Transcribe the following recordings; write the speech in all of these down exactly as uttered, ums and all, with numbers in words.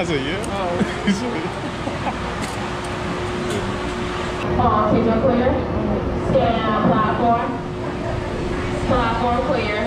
I said, yeah. Oh. He said, all children clear. Stand on platform. Platform clear.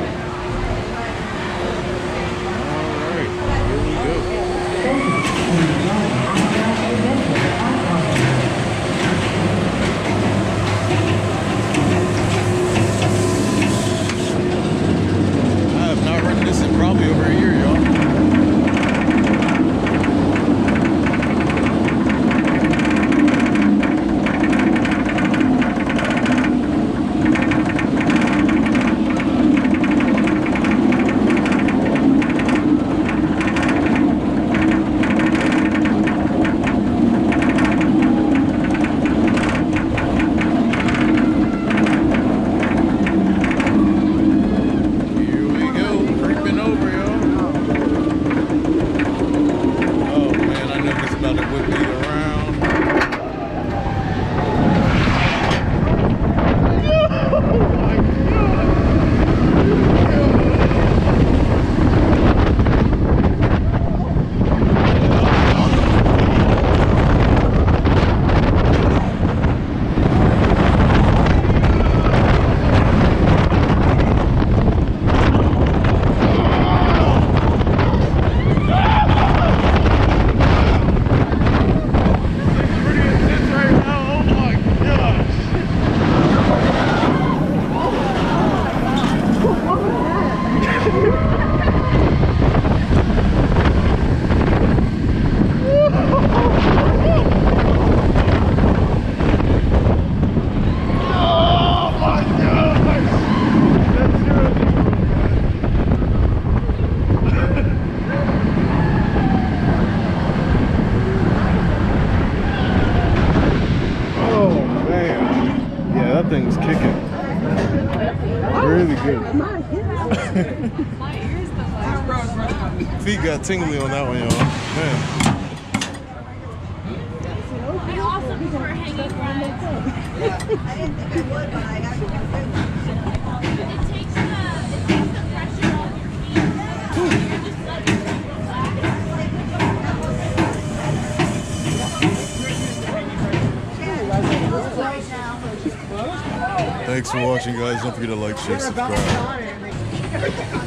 Thing's kicking. Really good. My ears though. Feet got tingly on that one, y'all. Man. I also prefer hanging rides. I didn't think I would, but I actually do. It takes the pressure off your feet. You're just letting it relax. Thanks for watching, guys. Don't forget to like, share, subscribe.